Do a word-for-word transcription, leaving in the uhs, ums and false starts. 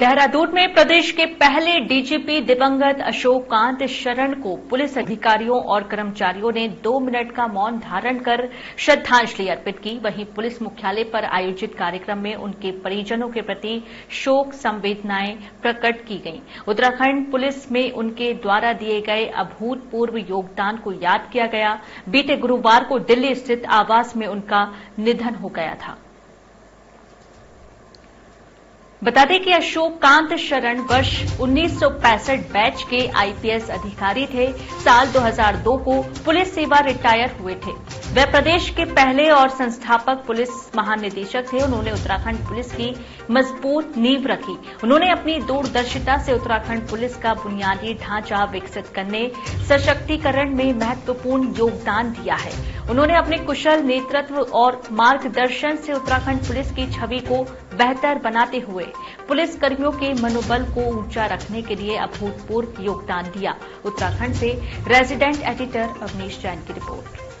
देहरादून में प्रदेश के पहले डीजीपी दिवंगत अशोक कांत शरण को पुलिस अधिकारियों और कर्मचारियों ने दो मिनट का मौन धारण कर श्रद्धांजलि अर्पित की। वहीं पुलिस मुख्यालय पर आयोजित कार्यक्रम में उनके परिजनों के प्रति शोक संवेदनाएं प्रकट की गईं। उत्तराखंड पुलिस में उनके द्वारा दिए गए अभूतपूर्व योगदान को याद किया गया। बीते गुरुवार को दिल्ली स्थित आवास में उनका निधन हो गया था। बता दें कि अशोक कांत शरण वर्ष उन्नीस सौ पैंसठ बैच के आईपीएस अधिकारी थे। साल दो हज़ार दो को पुलिस सेवा रिटायर हुए थे। वे प्रदेश के पहले और संस्थापक पुलिस महानिदेशक थे। उन्होंने उत्तराखंड पुलिस की मजबूत नींव रखी। उन्होंने अपनी दूरदर्शिता से उत्तराखंड पुलिस का बुनियादी ढांचा विकसित करने, सशक्तिकरण में महत्वपूर्ण योगदान दिया है। उन्होंने अपने कुशल नेतृत्व और मार्गदर्शन से उत्तराखंड पुलिस की छवि को बेहतर बनाते हुए पुलिस कर्मियों के मनोबल को ऊंचा रखने के लिए अभूतपूर्व योगदान दिया। उत्तराखंड से रेजिडेंट एडिटर अवनीश जैन की रिपोर्ट।